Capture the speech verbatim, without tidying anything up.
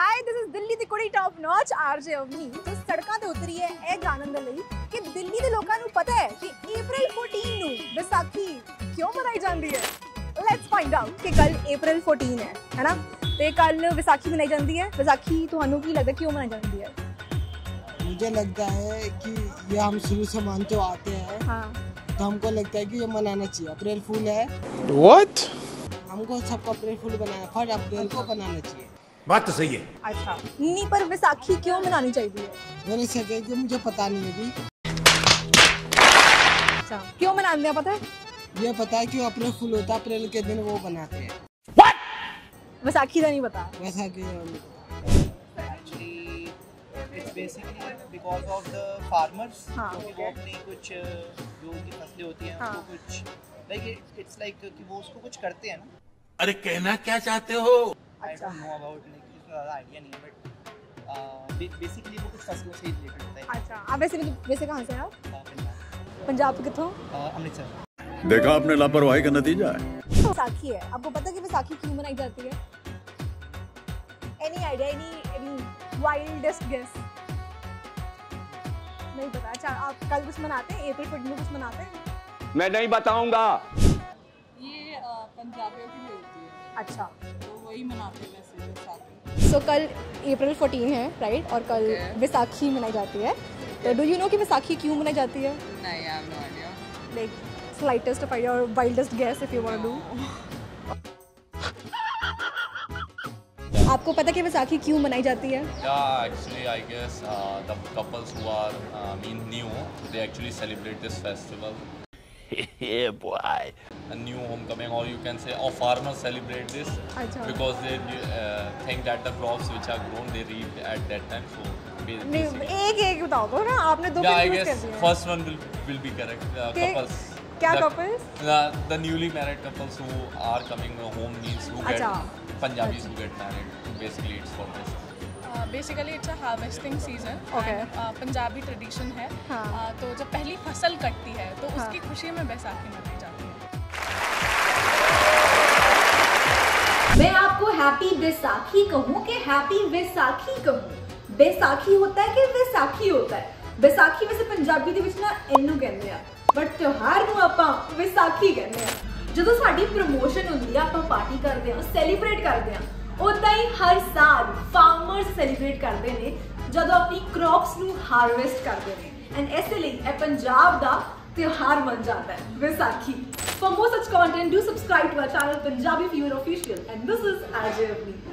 Hi this is Delhi दी कुड़ी top notch RJ Avani जो सड़कों ते उतरी है एक आनंद लई कि दिल्ली दे लोकां नू पता है कि अप्रैल चौदह नू वैसाखी क्यों मनाई जांदी है। लेट्स फाइंड आउट कि कल अप्रैल चौदह है है ना, ते कल वैसाखी मनाई जांदी है। वैसाखी तुहानू की लगदा क्यों मनाई जांदी है? मुझे लगता है कि ये हम शुरू से मानते आते हैं। हां, तो हमको लगता है कि ये मनाना चाहिए। अप्रैल फूल है। व्हाट? हमको सबको अप्रैल फूल बनाना, फर्स्ट अप्रैल को बनाना चाहिए। बात तो सही है। अच्छा नहीं, पर वैसाखी क्यों मनानी चाहिए? मेरे से कि मुझे पता नहीं है कि अच्छा क्यों मनाते हैं। पता है, ये पता है कि अप्रैल फूल होता है, अप्रैल के दिन वो बनाते हैं। व्हाट? वैसाखी का नहीं पता। Vaisakhi actually it's basically because of the farmers, क्योंकि वो अपनी कुछ जो की फसलें होती हैं उनको कुछ लाइक इट्स लाइक कि वो उसको कुछ करते हैं ना। अरे कहना क्या चाहते हो? अच्छा। I don't know about नहीं नहीं बट बेसिकली वो कुछ फसलों से रिलेटेड होता है। अच्छा, आप वैसे वैसे कहाँ से हो? पंजाब। किथों? अमृतसर। देखा आपने, लापरवाही का नतीजा है। वैसाखी है। आपको पता है कि वैसाखी क्यों मनाई जाती है? Any idea, any any wildest guess? नहीं पता। अच्छा, आप कल कुछ मनाते हैं? अप्रैल फूल में कुछ मनाते हैं? मैं नहीं बताऊंगा। ये पंजाबियों की होती है। अच्छा, वही मनाते हैं वैसे वैसाखी। सो so, कल अप्रैल चौदह है राइट, और कल okay. वैसाखी मनाई जाती है। तो डू यू नो कि वैसाखी क्यों मनाई जाती है? नहीं, I have no idea. Like slightest of idea और wildest guess if you want to do. आपको पता कि वैसाखी क्यों मनाई जाती है? या actually I guess the couples who are mean new they actually celebrate this festival. Yeah boy, a new homecoming, or you can say, or farmers celebrate this Achha. because they uh, think that the crops which are grown they reap at that time. So basically, एक एक बताओ तो ना, आपने दो yeah, confuse कर दिए। First one will will be correct. Uh, couples. क्या couples? The, the newly married couples who are coming home means who Achha. get Punjabis Achha. who get married. Basically, it's for this. Uh, basically it's a harvesting season okay. and uh, Punjabi tradition है। हाँ. uh, तो जब पहली फसल कटती है तो हाँ. उसकी खुशी में वैसाखी मनाई जाती है। मैं आपको हैप्पी वैसाखी कहूँ कि हैप्पी वैसाखी कहूँ, वैसाखी होता है कि वैसाखी होता है। वैसाखी वैसे पंजाबी के विच ना इनू कहते हैं, बट त्योहार को आपां वैसाखी कहते हैं। जो साडी प्रमोशन होंदी है आपां पार्टी करते हैं, सैलीब्रेट करते हैं। उदा ही हर साल फार्मर्स सैलीब्रेट करते हैं जब अपनी क्रॉप्स को हारवेस्ट करते हैं, एंड इसलिए पंजाब का त्यौहार बन जाता है Vaisakhi. For more such content do subscribe to our channel Punjabi fever official, and this is Ajay अभी।